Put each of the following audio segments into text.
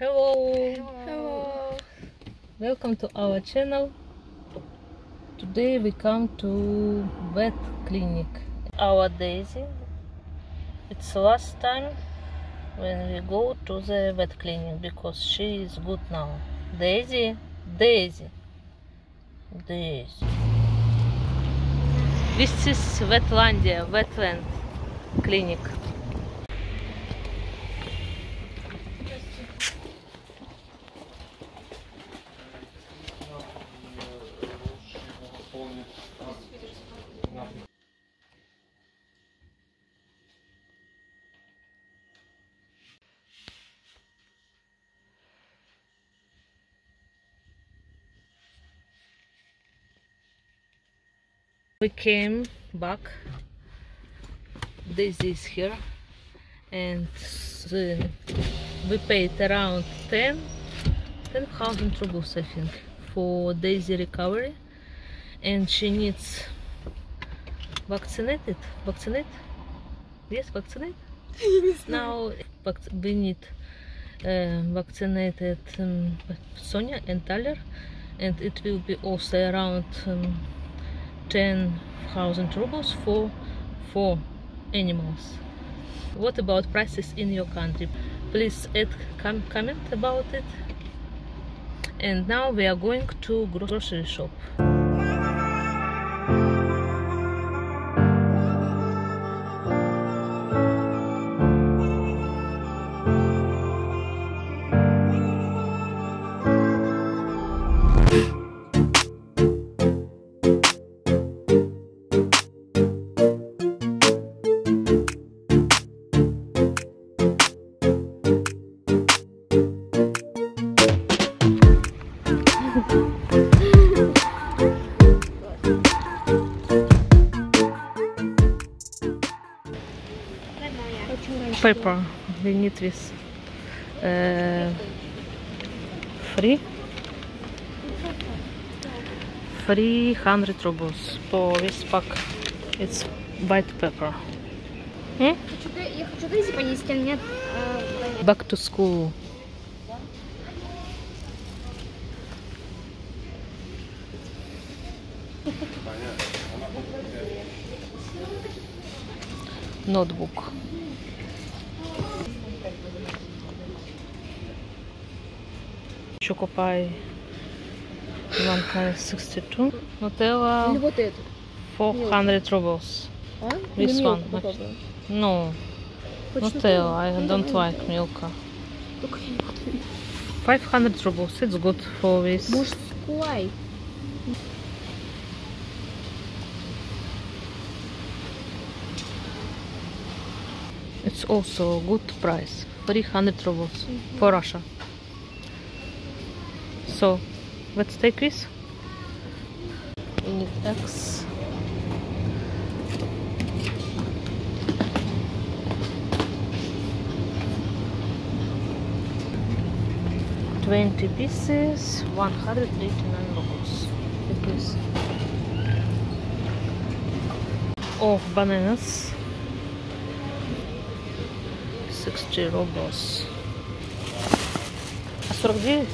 Hello. Hello. Welcome to our channel. Today we come to vet clinic. Our Daisy. It's last time when we go to the vet clinic because she is good now. Daisy, Daisy, Daisy. This is Vetlandia, wetland clinic. We came back, Daisy is here, and we paid around 10,000 rubles, I think, for Daisy recovery, and she needs vaccinated, yes, vaccinate, now we need vaccinated Sonia and Tyler, and it will be also around 10,000 rubles for 4 animals. What about prices in your country? Please add comment about it. And now we are going to grocery shop. Paper we need this free 300 rubles for this pack. It's white paper. Back to school. Notebook. Choco pie 162. Nutella 400 rubles. This one. No. Nutella, I don't like Milka. 500 rubles, it's good for this. It's also a good price, 300 rubles for Russia. So, let's take this. We need eggs. $20 pieces, 189 rubles. Piece. Of bananas, 60 rubles. Astrogy.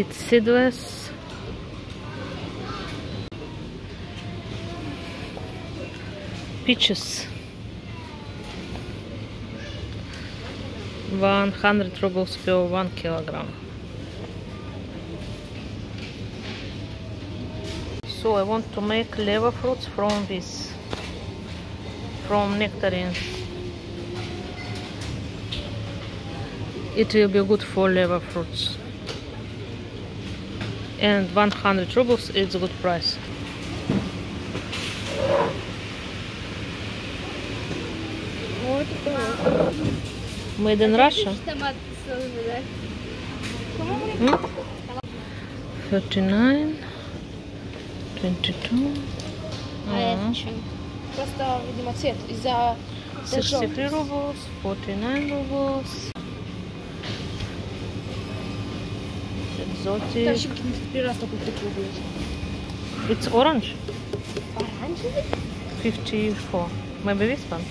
It's seedless. Peaches. 100 rubles per 1 kilogram. So I want to make lava fruits from this, from nectarine. It will be good for lava fruits. And 100 rubles, it's a good price. Made in Russia? 39, 22. А просто, видимо, цвет из-за 63 rubles, 49 rubles. exotic. It's orange. Orange? 54. Maybe this one?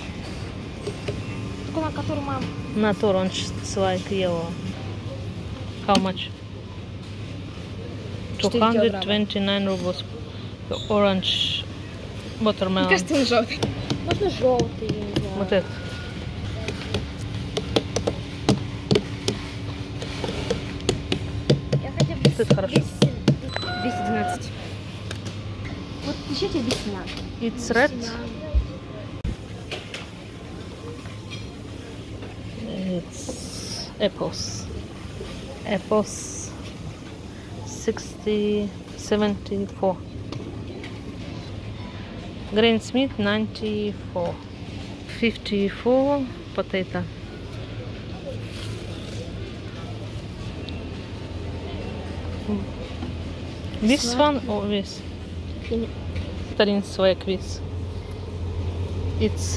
Not orange, it's like yellow. How much? 229 rubles. The orange watermelon. Можно желтый. Вот этот. Я хотя бы этот хорошо. 212. Вот еще тебе 212. It's red. It's apples. Apples. 60, 74. Green Smith 94, 54 potato. This one or this? It's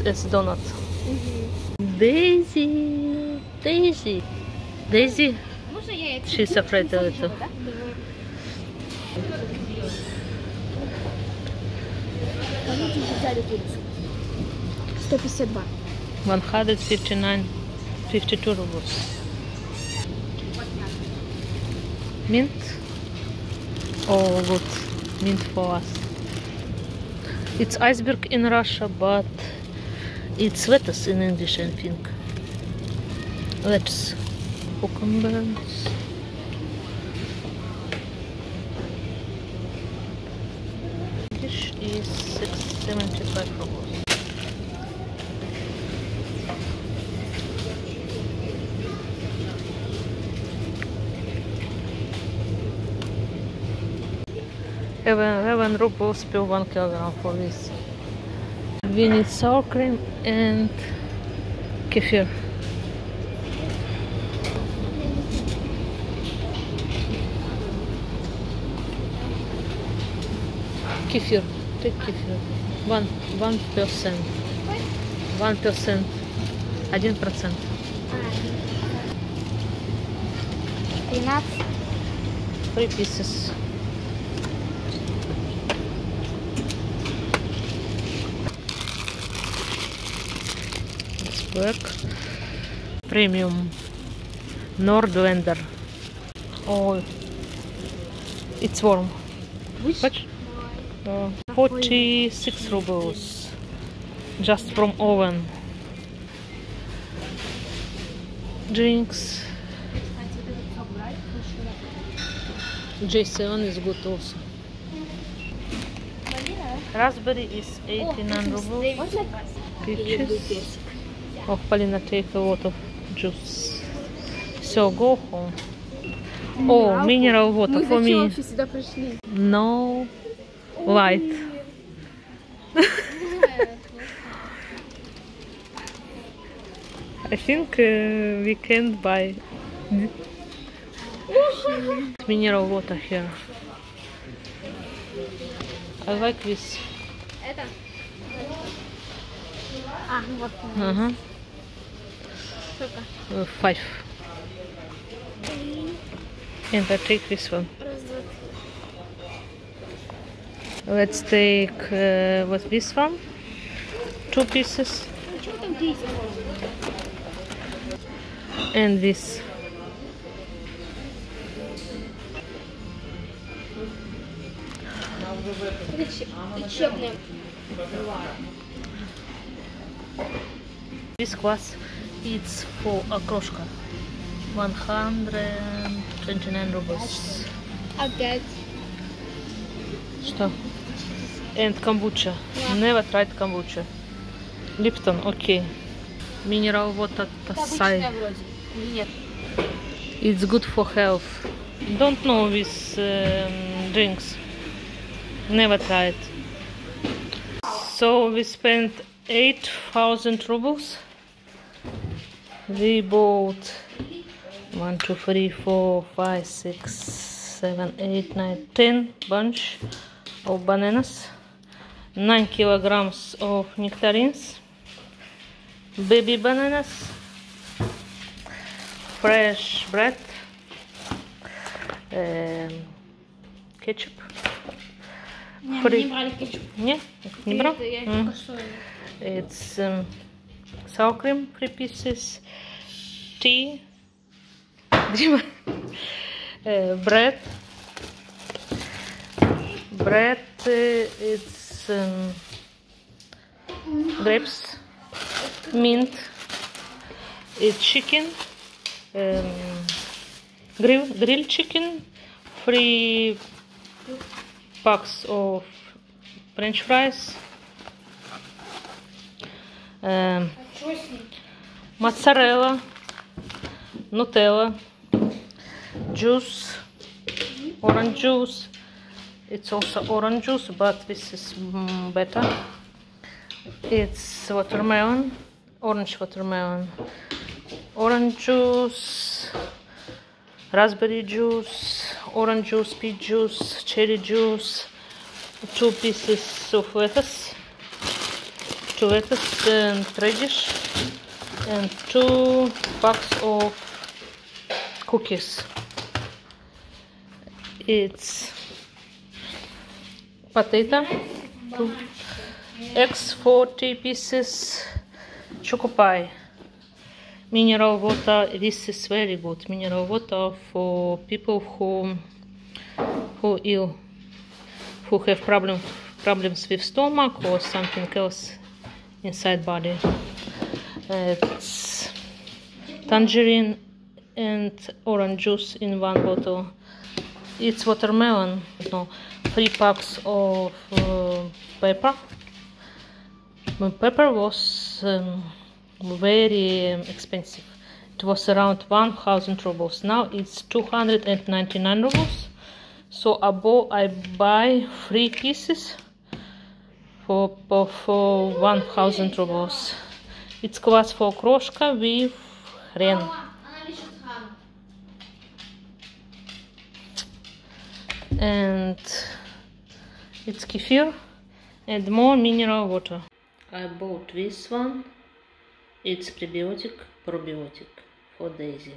a donut. Daisy. She's afraid of it. Смотрите, взяли курицу. 152. 159, 52 rubles. Mint? Oh, good. Mint for us. It's iceberg in Russia, but it's lettuce in English, I think. Lettuce. Cucumbers. English is 75 rubles. Even rubles per 1 kilogram for this. We need sour cream and kefir. Kefir. Take kefir. 1%. 1%. 1%. 13. 3 pieces. It's black. Premium. Nordlander. Oh, it's warm. Which? 46 rubles just from oven. Drinks. J7 is good also. Raspberry is 89 rubles. Peaches. Oh, Polina, take a lot of juice. So go home. Oh, mineral water for me. No. Light. I think we can't buy mineral water here. I like this. Five. And I take this one. Let's take what's this one? 2 pieces. And this. This class it's for okroshka. 129 rubles. Что? And kombucha. Yeah. Never tried kombucha. Lipton, okay. Mineral water. It's good for health. Don't know with drinks. Never tried. So we spent 8,000 rubles. We bought 1, 2, 3, 4, 5, 6, 7, 8, 9, 10 bunch of bananas. 9 kilograms of nectarines, baby bananas, fresh bread, ketchup. Nie, nie brali ketchup. Nie? Nie brał? It's sour cream, 3 pieces, tea, bread, it's grapes, mint, it's chicken, grilled chicken, 3 packs of French fries, mozzarella, Nutella, juice, orange juice. It's also orange juice, but this is better. It's watermelon, orange watermelon, orange juice, raspberry juice, orange juice, peach juice, cherry juice, 2 pieces of lettuce, 2 lettuce and radish, and 2 packs of cookies. It's potato, eggs, 40 pieces, choco pie, mineral water. This is very good mineral water for people who ill, who have problems with stomach or something else inside body. It's tangerine and orange juice in 1 bottle. It's watermelon. No, 3 packs of pepper. Pepper was very expensive. It was around 1,000 rubles. Now it's 299 rubles. So I buy 3 pieces for 1,000 rubles. It's kvass for kroshka with хрен. And it's kefir and more mineral water. I bought this one. It's probiotic for Daisy.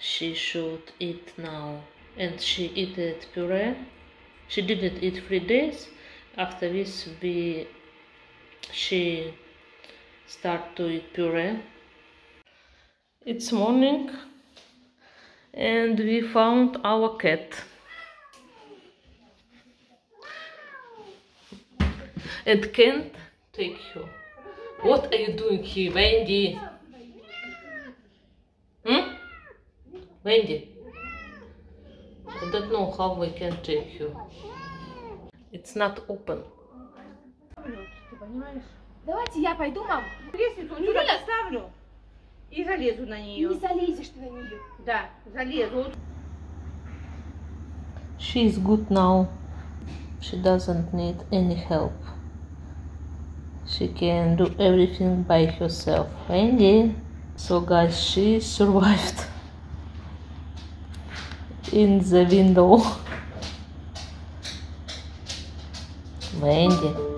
She should eat now. And she ate it puree. She didn't eat 3 days. After this, she start to eat puree. It's morning and we found our cat. And can't take you. What are you doing here, Wendy? Wendy? I don't know how we can take you. It's not open. Давайте я пойду, мам. Лестницу у нее оставлю и залезу на нее. Не залезешь ты на нее. Да, залезу. She is good now. She doesn't need any help. She can do everything by herself. Wendy. So guys, she survived in the window. Wendy.